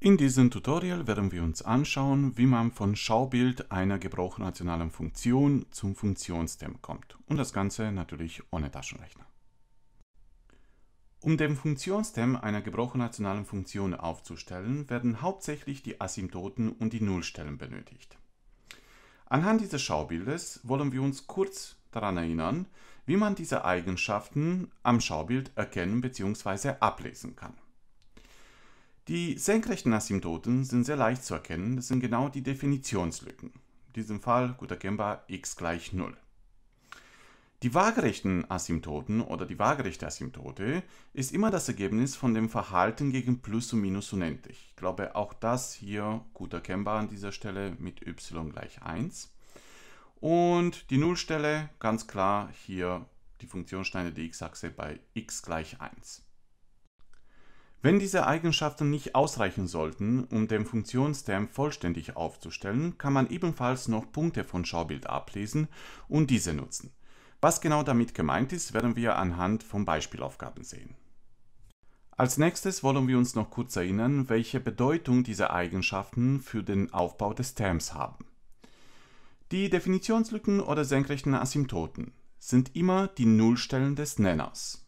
In diesem Tutorial werden wir uns anschauen, wie man von Schaubild einer gebrauchsrationalen Funktion zum Funktionsterm kommt. Und das Ganze natürlich ohne Taschenrechner. Um den Funktionsterm einer gebrauchsrationalen Funktion aufzustellen, werden hauptsächlich die Asymptoten und die Nullstellen benötigt. Anhand dieses Schaubildes wollen wir uns kurz daran erinnern, wie man diese Eigenschaften am Schaubild erkennen bzw. ablesen kann. Die senkrechten Asymptoten sind sehr leicht zu erkennen, das sind genau die Definitionslücken. In diesem Fall gut erkennbar x gleich 0. Die waagerechten Asymptoten oder die waagerechte Asymptote ist immer das Ergebnis von dem Verhalten gegen Plus und Minus unendlich. Ich glaube auch das hier gut erkennbar an dieser Stelle mit y gleich 1. Und die Nullstelle ganz klar hier die Funktionssteine der x-Achse bei x gleich 1. Wenn diese Eigenschaften nicht ausreichen sollten, um den Funktionsterm vollständig aufzustellen, kann man ebenfalls noch Punkte von Schaubild ablesen und diese nutzen. Was genau damit gemeint ist, werden wir anhand von Beispielaufgaben sehen. Als nächstes wollen wir uns noch kurz erinnern, welche Bedeutung diese Eigenschaften für den Aufbau des Terms haben. Die Definitionslücken oder senkrechten Asymptoten sind immer die Nullstellen des Nenners.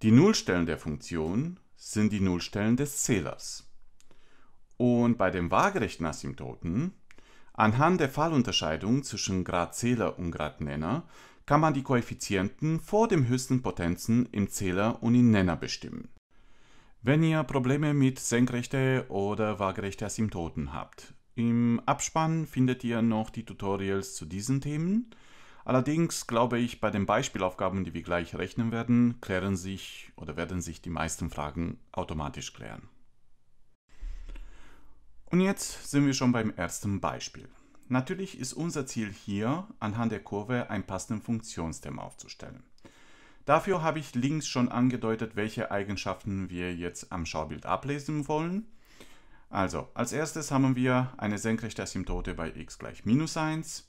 Die Nullstellen der Funktion sind die Nullstellen des Zählers. Und bei den waagerechten Asymptoten, anhand der Fallunterscheidung zwischen Gradzähler und Gradnenner, kann man die Koeffizienten vor den höchsten Potenzen im Zähler und im Nenner bestimmen. Wenn ihr Probleme mit senkrechten oder waagerechten Asymptoten habt, im Abspann findet ihr noch die Tutorials zu diesen Themen. Allerdings glaube ich, bei den Beispielaufgaben, die wir gleich rechnen werden, werden sich die meisten Fragen automatisch klären. Und jetzt sind wir schon beim ersten Beispiel. Natürlich ist unser Ziel hier, anhand der Kurve einen passenden Funktionsterm aufzustellen. Dafür habe ich links schon angedeutet, welche Eigenschaften wir jetzt am Schaubild ablesen wollen. Also, als erstes haben wir eine senkrechte Asymptote bei x gleich minus 1.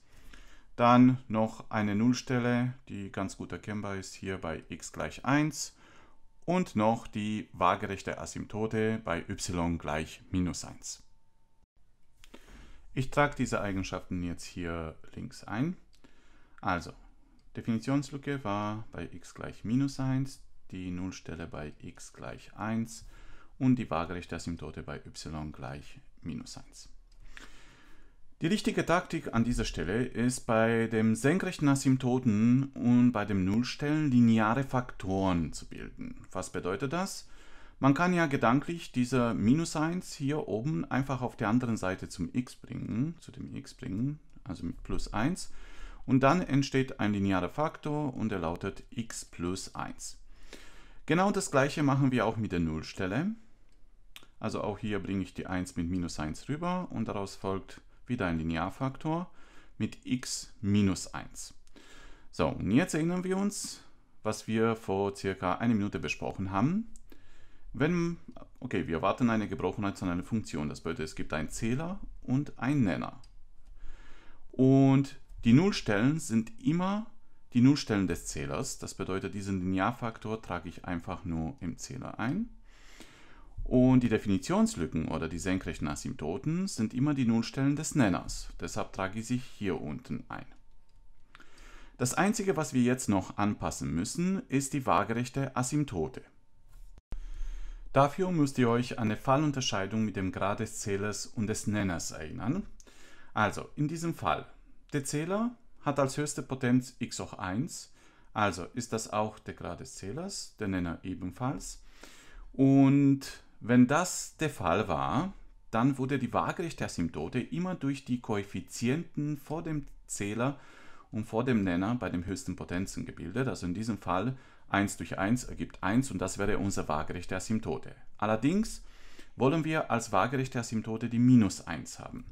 Dann noch eine Nullstelle, die ganz gut erkennbar ist, hier bei x gleich 1. Und noch die waagerechte Asymptote bei y gleich minus 1. Ich trage diese Eigenschaften jetzt hier links ein. Also, Definitionslücke war bei x gleich minus 1, die Nullstelle bei x gleich 1 und die waagerechte Asymptote bei y gleich minus 1. Die richtige Taktik an dieser Stelle ist, bei dem senkrechten Asymptoten und bei den Nullstellen lineare Faktoren zu bilden. Was bedeutet das? Man kann ja gedanklich diese Minus 1 hier oben einfach auf der anderen Seite zu dem x bringen, also mit plus 1. Und dann entsteht ein linearer Faktor und der lautet x plus 1. Genau das gleiche machen wir auch mit der Nullstelle. Also auch hier bringe ich die 1 mit minus 1 rüber und daraus folgt wieder ein Linearfaktor mit x minus 1. So, und jetzt erinnern wir uns, was wir vor circa einer Minute besprochen haben. Wir erwarten eine gebrauchsrationale Funktion. Das bedeutet, es gibt einen Zähler und einen Nenner. Und die Nullstellen sind immer die Nullstellen des Zählers. Das bedeutet, diesen Linearfaktor trage ich einfach nur im Zähler ein. Und die Definitionslücken oder die senkrechten Asymptoten sind immer die Nullstellen des Nenners. Deshalb trage ich sie hier unten ein. Das Einzige, was wir jetzt noch anpassen müssen, ist die waagerechte Asymptote. Dafür müsst ihr euch an die Fallunterscheidung mit dem Grad des Zählers und des Nenners erinnern. Also, in diesem Fall, der Zähler hat als höchste Potenz x hoch 1, also ist das auch der Grad des Zählers, der Nenner ebenfalls. Und wenn das der Fall war, dann wurde die waagerechte Asymptote immer durch die Koeffizienten vor dem Zähler und vor dem Nenner bei den höchsten Potenzen gebildet. Also in diesem Fall 1 durch 1 ergibt 1 und das wäre unsere waagerechte Asymptote. Allerdings wollen wir als waagerechte Asymptote die minus 1 haben.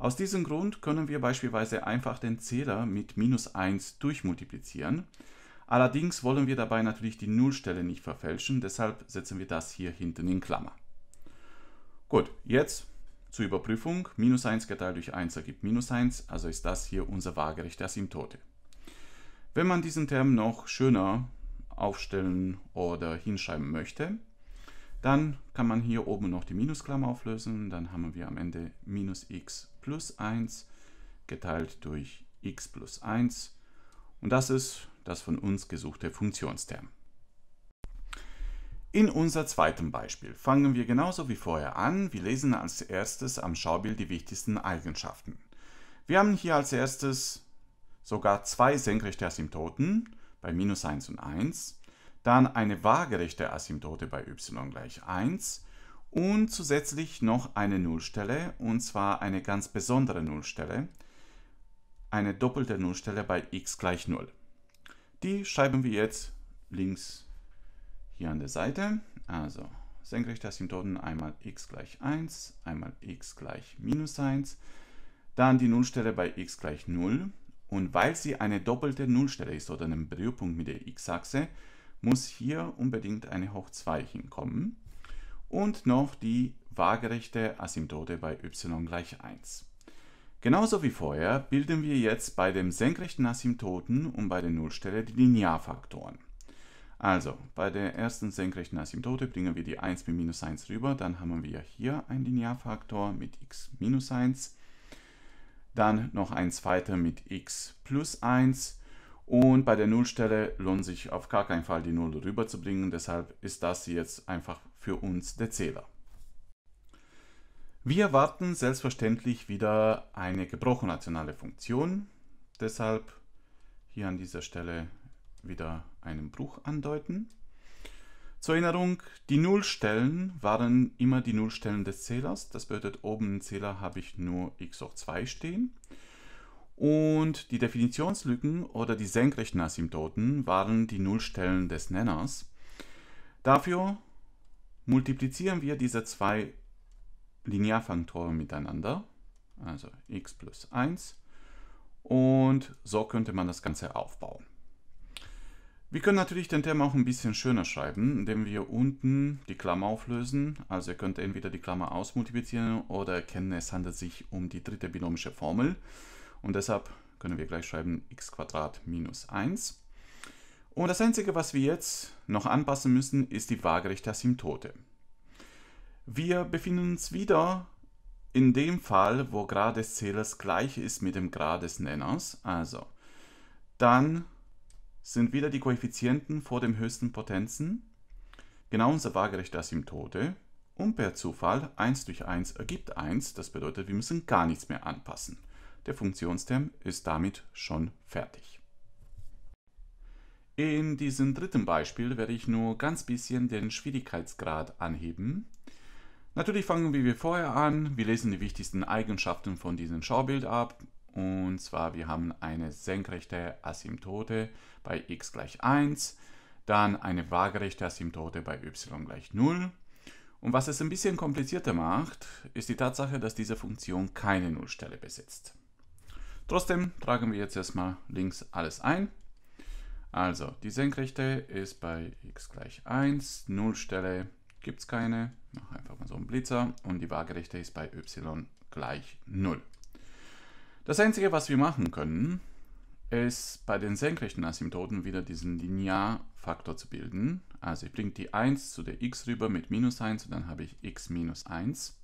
Aus diesem Grund können wir beispielsweise einfach den Zähler mit minus 1 durchmultiplizieren. Allerdings wollen wir dabei natürlich die Nullstelle nicht verfälschen, deshalb setzen wir das hier hinten in Klammer. Gut, jetzt zur Überprüfung. Minus 1 geteilt durch 1 ergibt minus 1, also ist das hier unsere waagerechte Asymptote. Wenn man diesen Term noch schöner aufstellen oder hinschreiben möchte, Dann kann man hier oben noch die Minusklammer auflösen. Dann haben wir am Ende minus x plus 1 geteilt durch x plus 1. Und das ist das von uns gesuchte Funktionsterm. In unser zweitem Beispiel fangen wir genauso wie vorher an. Wir lesen als erstes am Schaubild die wichtigsten Eigenschaften. Wir haben hier als erstes sogar zwei senkrechte Asymptoten bei minus 1 und 1, dann eine waagerechte Asymptote bei y gleich 1 und zusätzlich noch eine Nullstelle, und zwar eine ganz besondere Nullstelle, eine doppelte Nullstelle bei x gleich 0. Die schreiben wir jetzt links hier an der Seite, also senkrechte Asymptoten einmal x gleich 1, einmal x gleich minus 1, dann die Nullstelle bei x gleich 0. Und weil sie eine doppelte Nullstelle ist oder einen Berührpunkt mit der x-Achse, muss hier unbedingt eine hoch 2 hinkommen. Und noch die waagerechte Asymptote bei y gleich 1. Genauso wie vorher bilden wir jetzt bei dem senkrechten Asymptoten und bei der Nullstelle die Linearfaktoren. Also bei der ersten senkrechten Asymptote bringen wir die 1 mit minus 1 rüber. Dann haben wir hier einen Linearfaktor mit x minus 1. Dann noch ein zweiter mit x plus 1, und bei der Nullstelle lohnt sich auf gar keinen Fall die 0 rüberzubringen, deshalb ist das jetzt einfach für uns der Zähler. Wir erwarten selbstverständlich wieder eine gebrochen rationale Funktion, deshalb hier an dieser Stelle wieder einen Bruch andeuten. Zur Erinnerung, die Nullstellen waren immer die Nullstellen des Zählers. Das bedeutet, oben im Zähler habe ich nur x hoch 2 stehen. Und die Definitionslücken oder die senkrechten Asymptoten waren die Nullstellen des Nenners. Dafür multiplizieren wir diese zwei Linearfaktoren miteinander, also x plus 1. Und so könnte man das Ganze aufbauen. Wir können natürlich den Term auch ein bisschen schöner schreiben, indem wir unten die Klammer auflösen. Also ihr könnt entweder die Klammer ausmultiplizieren oder erkennen, es handelt sich um die dritte binomische Formel. Und deshalb können wir gleich schreiben x² minus 1. Und das Einzige, was wir jetzt noch anpassen müssen, ist die waagerechte Asymptote. Wir befinden uns wieder in dem Fall, wo Grad des Zählers gleich ist mit dem Grad des Nenners. Also dann sind wieder die Koeffizienten vor dem höchsten Potenzen, genau unsere waagerechte Asymptote, und per Zufall 1 durch 1 ergibt 1, das bedeutet, wir müssen gar nichts mehr anpassen. Der Funktionsterm ist damit schon fertig. In diesem dritten Beispiel werde ich nur ganz bisschen den Schwierigkeitsgrad anheben. Natürlich fangen wir wie vorher an, wir lesen die wichtigsten Eigenschaften von diesem Schaubild ab. Und zwar, wir haben eine senkrechte Asymptote bei x gleich 1, dann eine waagerechte Asymptote bei y gleich 0. Und was es ein bisschen komplizierter macht, ist die Tatsache, dass diese Funktion keine Nullstelle besitzt. Trotzdem tragen wir jetzt erstmal links alles ein. Also, die Senkrechte ist bei x gleich 1, Nullstelle gibt es keine, mach einfach mal so einen Blitzer, und die waagerechte ist bei y gleich 0. Das Einzige, was wir machen können, ist bei den senkrechten Asymptoten wieder diesen Linearfaktor zu bilden. Also ich bringe die 1 zu der x rüber mit minus 1 und dann habe ich x minus 1.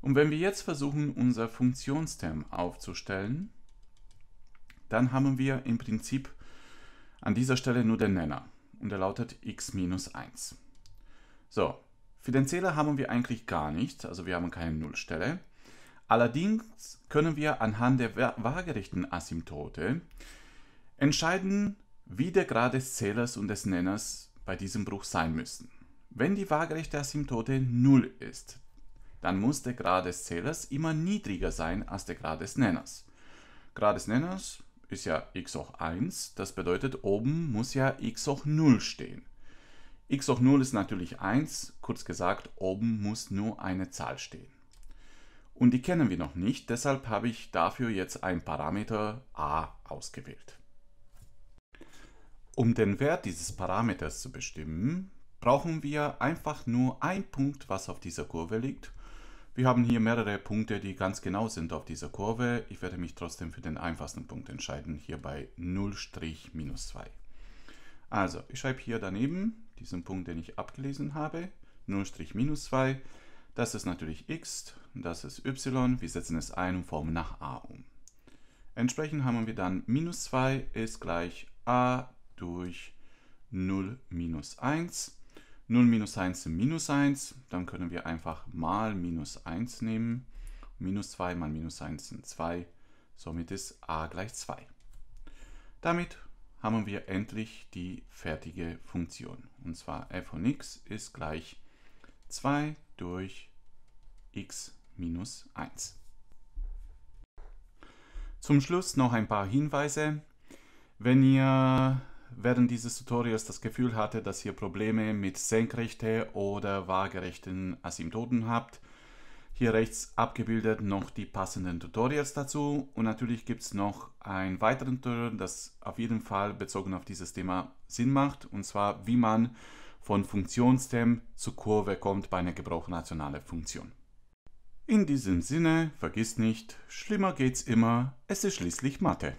Und wenn wir jetzt versuchen, unser Funktionsterm aufzustellen, dann haben wir im Prinzip an dieser Stelle nur den Nenner. Und der lautet x minus 1. So, für den Zähler haben wir eigentlich gar nichts, also wir haben keine Nullstelle. Allerdings können wir anhand der waagerechten Asymptote entscheiden, wie der Grad des Zählers und des Nenners bei diesem Bruch sein müssen. Wenn die waagerechte Asymptote 0 ist, dann muss der Grad des Zählers immer niedriger sein als der Grad des Nenners. Grad des Nenners ist ja x hoch 1, das bedeutet, oben muss ja x hoch 0 stehen. x hoch 0 ist natürlich 1, kurz gesagt, oben muss nur eine Zahl stehen. Und die kennen wir noch nicht, deshalb habe ich dafür jetzt einen Parameter a ausgewählt. Um den Wert dieses Parameters zu bestimmen, brauchen wir einfach nur einen Punkt, was auf dieser Kurve liegt. Wir haben hier mehrere Punkte, die ganz genau sind auf dieser Kurve. Ich werde mich trotzdem für den einfachsten Punkt entscheiden, hier bei 0-2. Also, ich schreibe hier daneben diesen Punkt, den ich abgelesen habe, 0-2. Das ist natürlich x, das ist y. Wir setzen es ein und formen nach a um. Entsprechend haben wir dann minus 2 ist gleich a durch 0 minus 1. 0 minus 1 sind minus 1. Dann können wir einfach mal minus 1 nehmen. Minus 2 mal minus 1 sind 2. Somit ist a gleich 2. Damit haben wir endlich die fertige Funktion. Und zwar f von x ist gleich 2 durch x minus 1. Zum Schluss noch ein paar Hinweise. Wenn ihr während dieses Tutorials das Gefühl hattet, dass ihr Probleme mit senkrechten oder waagerechten Asymptoten habt, hier rechts abgebildet noch die passenden Tutorials dazu. Und natürlich gibt es noch ein weiteres Tutorial, das auf jeden Fall bezogen auf dieses Thema Sinn macht. Und zwar, wie man von Funktionsstem zur Kurve kommt bei einer gebrochenen rationalen Funktion. In diesem Sinne, vergiss nicht, schlimmer geht's immer, es ist schließlich Mathe.